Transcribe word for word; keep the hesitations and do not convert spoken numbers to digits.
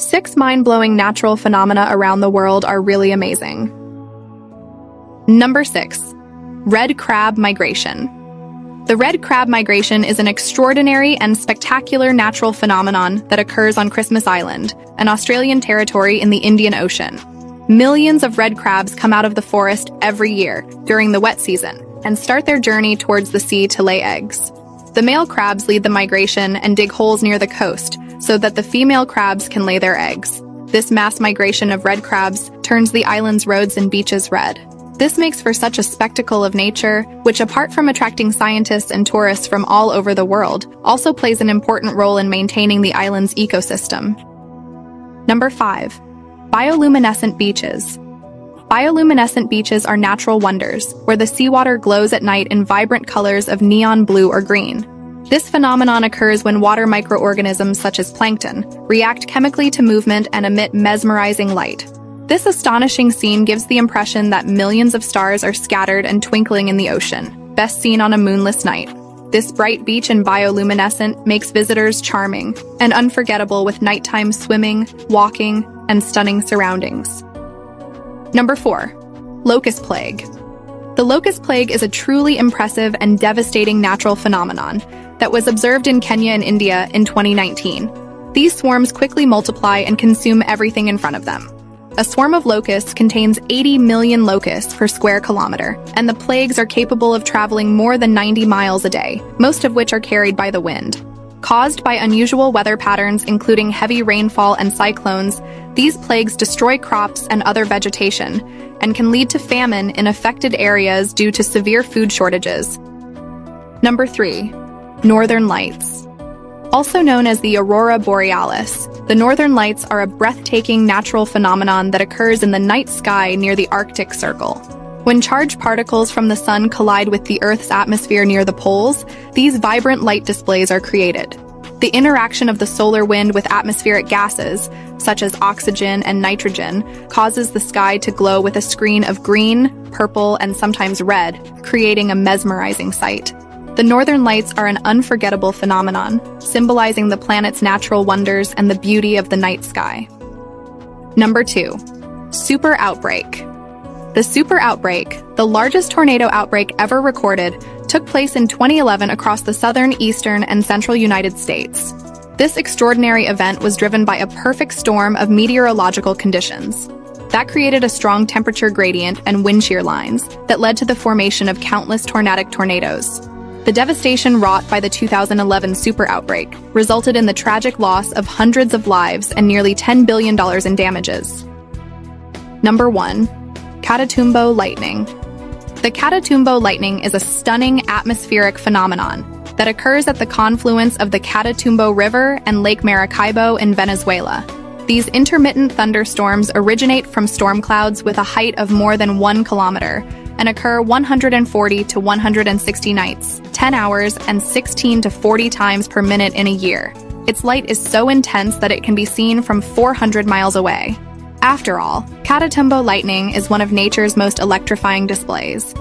Six mind-blowing natural phenomena around the world are really amazing. Number six, red crab migration. The red crab migration is an extraordinary and spectacular natural phenomenon that occurs on Christmas Island, an Australian territory in the Indian Ocean. Millions of red crabs come out of the forest every year during the wet season and start their journey towards the sea to lay eggs. The male crabs lead the migration and dig holes near the coast so that the female crabs can lay their eggs. This mass migration of red crabs turns the island's roads and beaches red. This makes for such a spectacle of nature, which apart from attracting scientists and tourists from all over the world, also plays an important role in maintaining the island's ecosystem. Number five, bioluminescent beaches. Bioluminescent beaches are natural wonders, where the seawater glows at night in vibrant colors of neon blue or green. This phenomenon occurs when water microorganisms such as plankton react chemically to movement and emit mesmerizing light. This astonishing scene gives the impression that millions of stars are scattered and twinkling in the ocean, best seen on a moonless night. This bright beach and bioluminescent makes visitors charming and unforgettable with nighttime swimming, walking, and stunning surroundings. Number four, locust plague. The locust plague is a truly impressive and devastating natural phenomenon that was observed in Kenya and India in twenty nineteen. These swarms quickly multiply and consume everything in front of them. A swarm of locusts contains eighty million locusts per square kilometer, and the plagues are capable of traveling more than ninety miles a day, most of which are carried by the wind. Caused by unusual weather patterns, including heavy rainfall and cyclones, these plagues destroy crops and other vegetation, and can lead to famine in affected areas due to severe food shortages. Number three, northern lights. Also known as the Aurora Borealis, the northern lights are a breathtaking natural phenomenon that occurs in the night sky near the Arctic Circle. When charged particles from the sun collide with the Earth's atmosphere near the poles, these vibrant light displays are created. The interaction of the solar wind with atmospheric gases, such as oxygen and nitrogen, causes the sky to glow with a screen of green, purple, and sometimes red, creating a mesmerizing sight. The northern lights are an unforgettable phenomenon, symbolizing the planet's natural wonders and the beauty of the night sky. Number two, super outbreak. The super outbreak, the largest tornado outbreak ever recorded, took place in twenty eleven across the southern, eastern, and central United States. This extraordinary event was driven by a perfect storm of meteorological conditions. That created a strong temperature gradient and wind shear lines that led to the formation of countless tornadic tornadoes. The devastation wrought by the two thousand eleven super outbreak resulted in the tragic loss of hundreds of lives and nearly ten billion dollars in damages. Number one, Catatumbo Lightning. The Catatumbo Lightning is a stunning atmospheric phenomenon that occurs at the confluence of the Catatumbo River and Lake Maracaibo in Venezuela. These intermittent thunderstorms originate from storm clouds with a height of more than one kilometer, and occur one hundred forty to one hundred sixty nights, ten hours, and sixteen to forty times per minute in a year. Its light is so intense that it can be seen from four hundred miles away. After all, Catatumbo lightning is one of nature's most electrifying displays.